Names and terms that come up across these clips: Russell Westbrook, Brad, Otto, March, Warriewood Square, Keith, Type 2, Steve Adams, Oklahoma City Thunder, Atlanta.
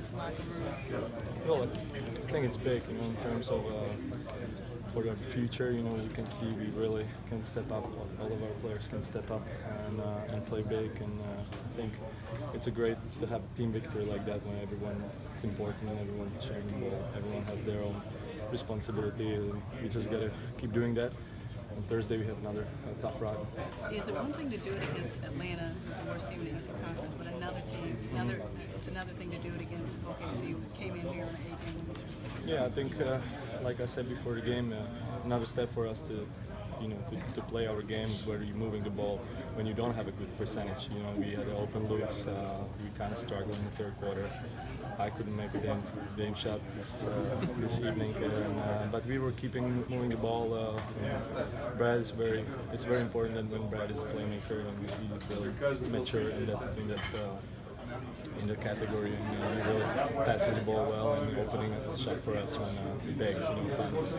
this locker room? Well, I think it's big, you know, in terms of for the future. You know, we can see we really can step up. All of our players can step up and play big. And I think it's a great to have team victory like that when everyone is important and everyone is sharing the ball. Everyone has their own responsibility, and we just gotta keep doing that. On Thursday we have another tough ride. Is it one thing to do it against Atlanta, who's the worst team in the Eastern Conference, but another team, it's another thing to do it against OKC, who came in here on an 8-game win streak? Yeah, I think, like I said before the game, another step for us to, you know, to play our game where you're moving the ball when you don't have a good percentage. You know, we had open loops. We kind of struggled in the third quarter. I couldn't make a damn shot this evening, but we were keeping moving the ball. Brad is very important that when Brad is a playmaker and we really mature in the category, and really passing the ball well and opening a shot for us when the bags, you know,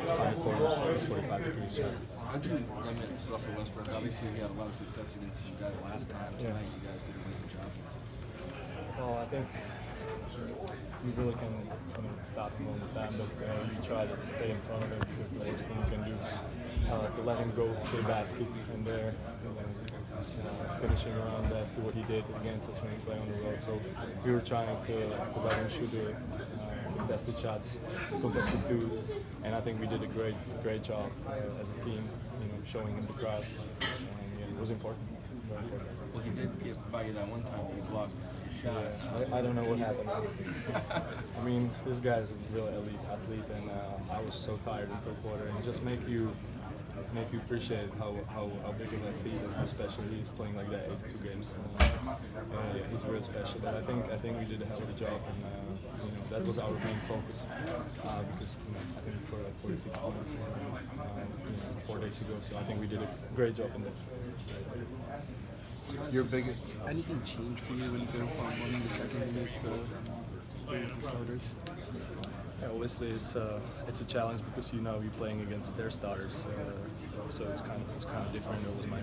find the corners, 45 degrees. Right? How do you limit Russell Westbrook? Obviously, he had a lot of success against you guys last time. Tonight, you guys did a really good job. Well, I think we really can, you know, stop him all the time, but we try to stay in front of him because the worst thing we can do to let him go to the basket and there, finishing around the basket, what he did against us when he played on the road. So we were trying to let him shoot the contested shots, contested two, and I think we did a great job as a team, you know, showing him the crowd, and yeah, it was important. Well, he did by you that one time when he blocked the shot. Yeah, I don't know what happened. I mean, this guy's a real elite athlete, and I was so tired in the third quarter. And just make you appreciate how big of a feat and how special he is playing like that in 82 games. Yeah, he's real special. But I think we did a hell of a job, and you know, that was our main focus because, you know, I think he scored like 46 points 4 days ago. So I think we did a great job in that. Your biggest. Anything change for you when you go from winning the second unit to starters? Yeah, obviously it's a challenge because, you know, you're playing against their starters, so it's kind of different. It was my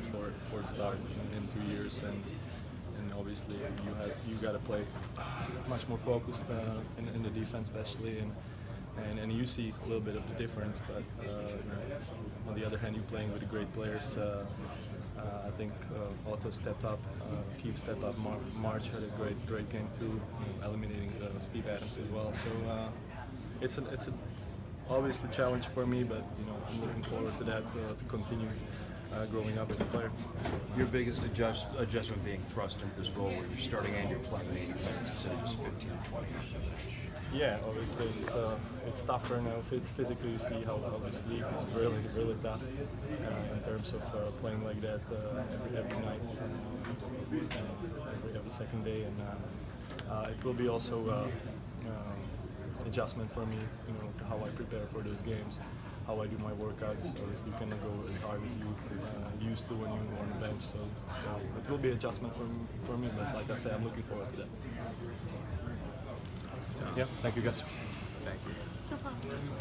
fourth start in 2 years, and obviously you got to play much more focused in the defense, especially and you see a little bit of the difference. But on the other hand, you're playing with the great players. I think Otto stepped up, Keith stepped up, March had a great game too, you know, eliminating Steve Adams as well. So it's obviously a challenge for me, but, you know, I'm looking forward to that, to continue growing up as a player. Your biggest adjustment being thrust into this role where you're starting and you're playing 80 minutes instead of just 15 or 20. Yeah, obviously it's tougher now. Physically, you see how we sleep is really tough in terms of playing like that every night, every second day, and it will be also adjustment for me, you know, how I prepare for those games, how I do my workouts. Obviously, you cannot go as hard as you used to when you were on the bench, so it will be adjustment for me, but like I said, I'm looking forward to that. Yeah, thank you guys. Thank you.